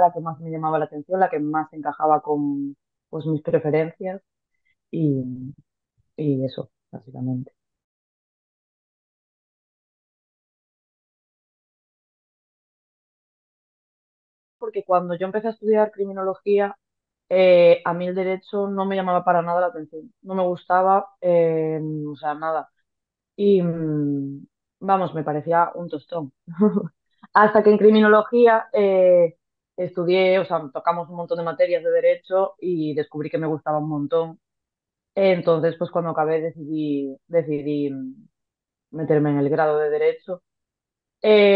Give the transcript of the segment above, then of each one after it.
la que más me llamaba la atención, la que más encajaba con pues, mis preferencias y, y eso, básicamente. Porque cuando yo empecé a estudiar criminología, a mí el derecho no me llamaba para nada la atención, no me gustaba, o sea, nada. Y vamos, me parecía un tostón. Hasta que en criminología estudié, o sea, tocamos un montón de materias de derecho y descubrí que me gustaba un montón. Entonces, pues cuando acabé decidí meterme en el grado de derecho.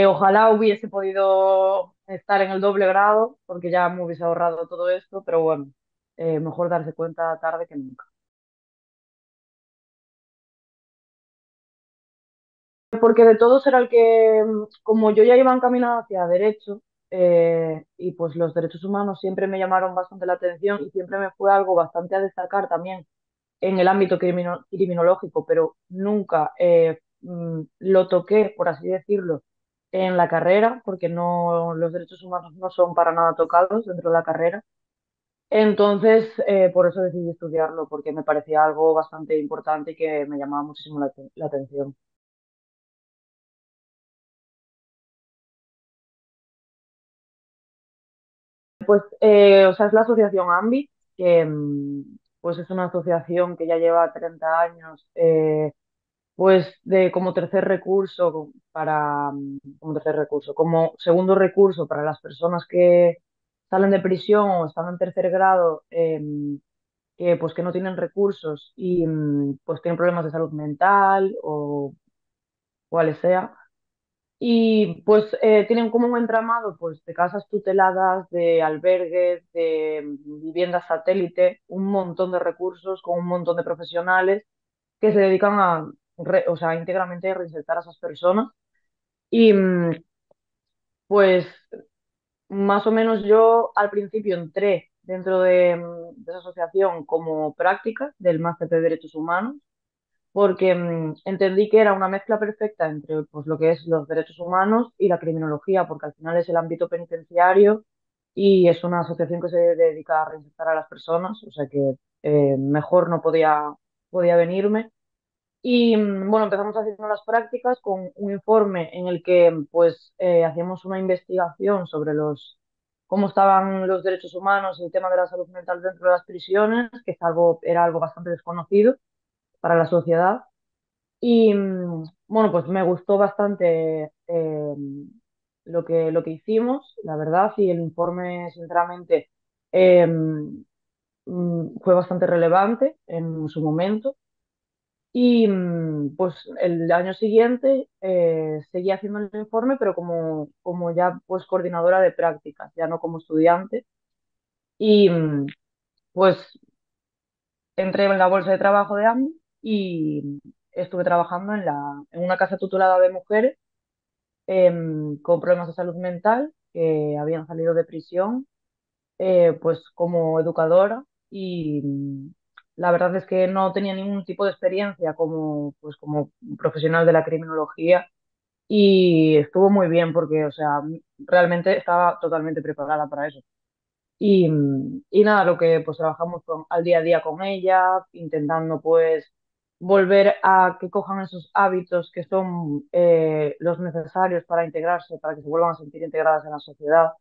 Ojalá hubiese podido estar en el doble grado, porque ya me hubiese ahorrado todo esto, pero bueno, mejor darse cuenta tarde que nunca. Porque de todos era el que, como yo ya iba encaminada hacia derecho, y pues los derechos humanos siempre me llamaron bastante la atención y siempre me fue algo bastante a destacar también en el ámbito criminológico, pero nunca lo toqué, por así decirlo, en la carrera, porque no, los derechos humanos no son para nada tocados dentro de la carrera. Entonces, por eso decidí estudiarlo, porque me parecía algo bastante importante y que me llamaba muchísimo la atención. Pues, o sea, es la asociación AMBI, que pues es una asociación que ya lleva 30 años, pues de como tercer recurso para, como tercer recurso, como segundo recurso para las personas que salen de prisión o están en tercer grado, que pues que no tienen recursos y pues tienen problemas de salud mental o cuales sea. Y pues tienen como un entramado pues, de casas tuteladas, de albergues, de viviendas satélite, un montón de recursos con un montón de profesionales que se dedican a, o sea, íntegramente a reinsertar a esas personas. Y pues más o menos yo al principio entré dentro de esa asociación como práctica del máster de Derechos Humanos porque entendí que era una mezcla perfecta entre pues, lo que es los derechos humanos y la criminología, porque al final es el ámbito penitenciario y es una asociación que se dedica a reinsertar a las personas, o sea que mejor no podía venirme. Y bueno, empezamos haciendo las prácticas con un informe en el que pues hacíamos una investigación sobre cómo estaban los derechos humanos y el tema de la salud mental dentro de las prisiones, que era algo bastante desconocido para la sociedad. Y bueno, pues me gustó bastante lo que hicimos, la verdad, y el informe, sinceramente, fue bastante relevante en su momento. Y pues el año siguiente seguí haciendo el informe, pero como ya pues coordinadora de prácticas, ya no como estudiante. Y pues entré en la bolsa de trabajo de AMBI y estuve trabajando en una casa tutelada de mujeres con problemas de salud mental que habían salido de prisión, pues como educadora y la verdad es que no tenía ningún tipo de experiencia como profesional de la criminología y estuvo muy bien porque, o sea, realmente estaba totalmente preparada para eso. Y nada, lo que pues trabajamos al día a día con ella, intentando pues volver a que cojan esos hábitos que son los necesarios para integrarse, para que se vuelvan a sentir integradas en la sociedad,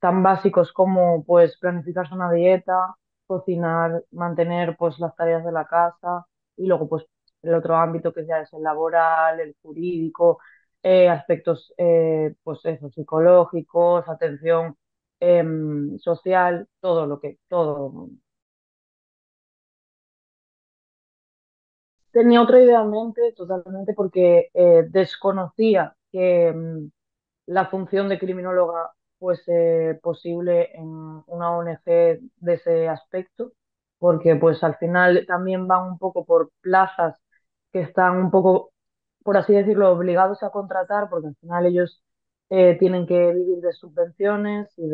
tan básicos como pues planificarse una dieta, cocinar, mantener pues las tareas de la casa y luego pues el otro ámbito que ya es el laboral, el jurídico, aspectos pues eso, psicológicos, atención social, todo. Tenía otra idea en mente totalmente porque desconocía que la función de criminóloga fuese posible en una ONG de ese aspecto, porque pues al final también van un poco por plazas que están un poco, por así decirlo, obligados a contratar, porque al final ellos tienen que vivir de subvenciones y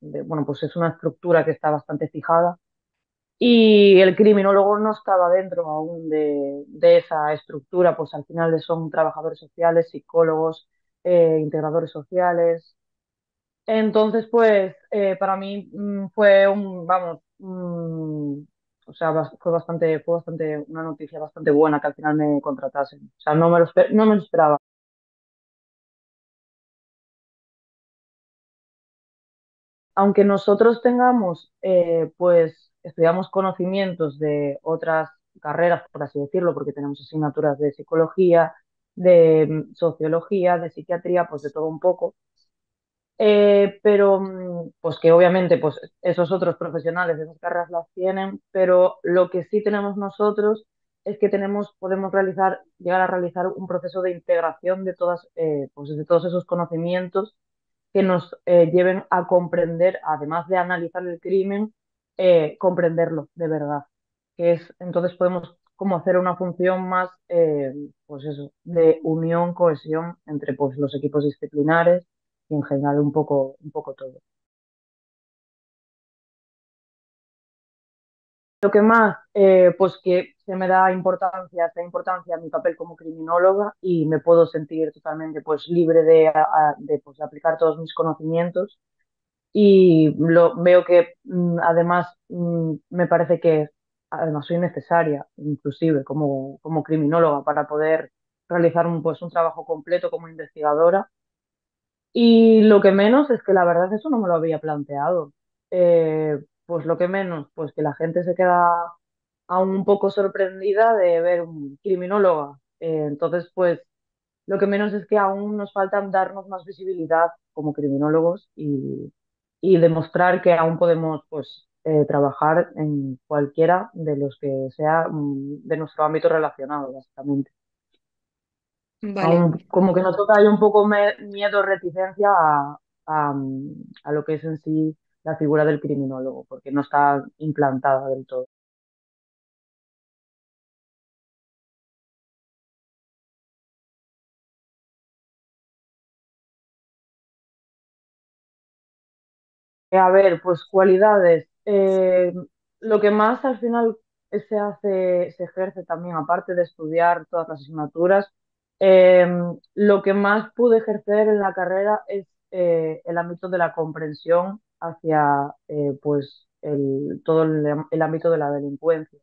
bueno, pues es una estructura que está bastante fijada. Y el criminólogo no estaba dentro aún de esa estructura, pues al final son trabajadores sociales, psicólogos, integradores sociales, Entonces, pues, para mí fue un, vamos, o sea, fue bastante, una noticia bastante buena que al final me contratasen. O sea, no me lo esperaba. Aunque nosotros tengamos, pues, estudiamos conocimientos de otras carreras, por así decirlo, porque tenemos asignaturas de psicología, de sociología, de psiquiatría, pues de todo un poco. Pero pues que obviamente pues esos otros profesionales de esas carreras las tienen, pero lo que sí tenemos nosotros es que podemos llegar a realizar un proceso de integración de de todos esos conocimientos que nos lleven a comprender, además de analizar el crimen, comprenderlo de verdad. Entonces podemos como hacer una función más, pues eso, de unión, cohesión entre pues los equipos disciplinares y en general un poco todo. Lo que más, pues que se me da importancia a mi papel como criminóloga y me puedo sentir totalmente pues libre pues, de aplicar todos mis conocimientos y veo que además me parece que además soy necesaria inclusive como criminóloga para poder realizar un trabajo completo como investigadora. Y lo que menos es que la verdad eso no me lo había planteado. Pues lo que menos, pues que la gente se queda aún un poco sorprendida de ver un criminóloga. Entonces, pues lo que menos es que aún nos faltan darnos más visibilidad como criminólogos y demostrar que aún podemos pues, trabajar en cualquiera de los que sea de nuestro ámbito relacionado, básicamente. Vale. Como que nos toca hay un poco miedo, reticencia a lo que es en sí la figura del criminólogo, porque no está implantada del todo. A ver, pues cualidades. Lo que más al final se ejerce también, aparte de estudiar todas las asignaturas, lo que más pude ejercer en la carrera es el ámbito de la comprensión hacia pues todo el ámbito de la delincuencia.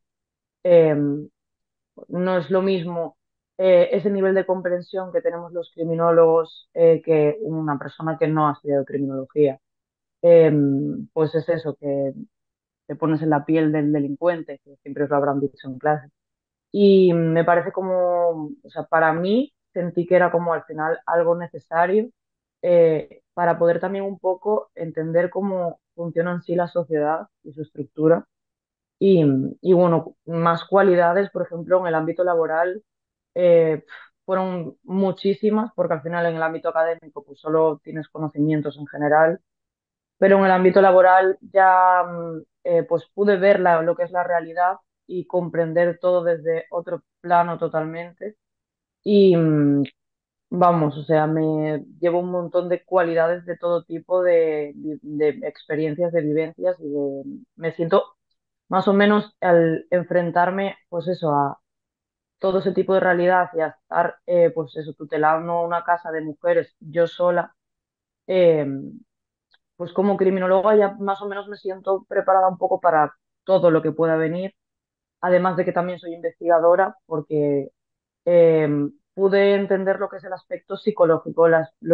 Em, No es lo mismo ese nivel de comprensión que tenemos los criminólogos que una persona que no ha estudiado criminología. Pues es eso, que te pones en la piel del delincuente, que siempre os lo habrán dicho en clase. Y me parece como, o sea, para mí sentí que era como al final algo necesario para poder también un poco entender cómo funciona en sí la sociedad y su estructura. Y, y bueno, más cualidades, por ejemplo, en el ámbito laboral fueron muchísimas, porque al final en el ámbito académico pues solo tienes conocimientos en general, pero en el ámbito laboral ya pues pude ver lo que es la realidad y comprender todo desde otro plano totalmente. Y vamos, o sea, me llevo un montón de cualidades de todo tipo de experiencias, de vivencias me siento más o menos al enfrentarme, pues eso, a todo ese tipo de realidad y a estar, pues eso, tutelando una casa de mujeres yo sola, eh, pues como criminóloga ya más o menos me siento preparada un poco para todo lo que pueda venir. Además de que también soy investigadora porque pude entender lo que es el aspecto psicológico,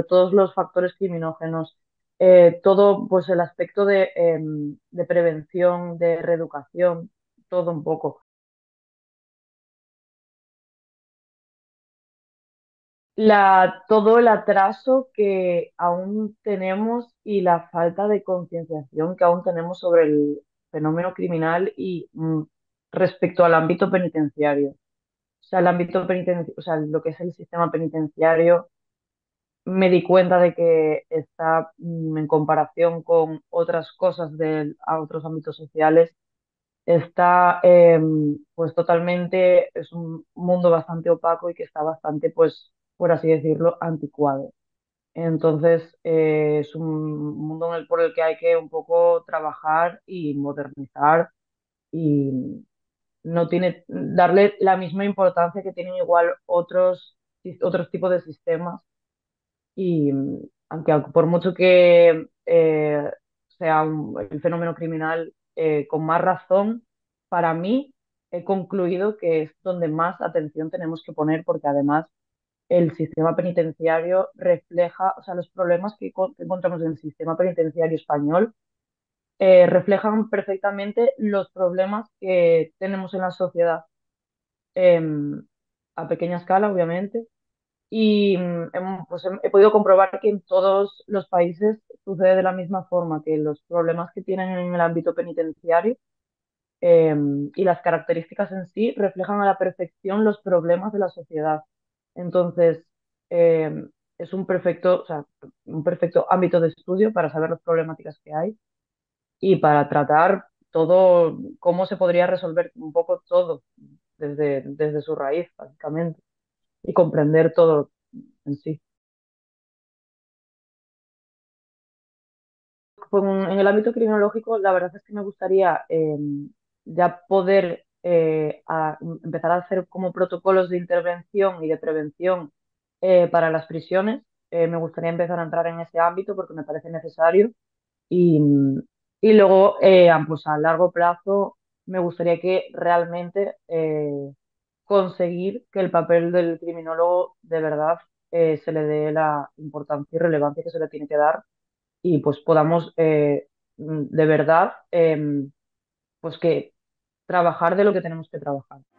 todos los factores criminógenos, todo pues el aspecto de prevención, de reeducación, todo un poco. Todo el atraso que aún tenemos y la falta de concienciación que aún tenemos sobre el fenómeno criminal y respecto al ámbito penitenciario. O sea, o sea, lo que es el sistema penitenciario, me di cuenta de que está en comparación con otras cosas a otros ámbitos sociales, está pues totalmente, es un mundo bastante opaco y que está bastante, pues, por así decirlo, anticuado. Entonces, es un mundo por el que hay que un poco trabajar y modernizar y no tiene darle la misma importancia que tienen igual otros tipos de sistemas y aunque por mucho que sea el fenómeno criminal, con más razón, para mí he concluido que es donde más atención tenemos que poner, porque además el sistema penitenciario refleja, o sea, los problemas que encontramos en el sistema penitenciario español reflejan perfectamente los problemas que tenemos en la sociedad, a pequeña escala, obviamente. Y pues he podido comprobar que en todos los países sucede de la misma forma, que los problemas que tienen en el ámbito penitenciario y las características en sí reflejan a la perfección los problemas de la sociedad. Entonces, es un perfecto ámbito de estudio para saber las problemáticas que hay y para tratar todo, cómo se podría resolver un poco todo desde su raíz, básicamente, y comprender todo en sí. En el ámbito criminológico, la verdad es que me gustaría ya poder empezar a hacer como protocolos de intervención y de prevención para las prisiones. Me gustaría empezar a entrar en ese ámbito porque me parece necesario. Y luego, pues a largo plazo, me gustaría que realmente conseguir que el papel del criminólogo de verdad se le dé la importancia y relevancia que se le tiene que dar, y pues podamos de verdad pues que trabajar de lo que tenemos que trabajar.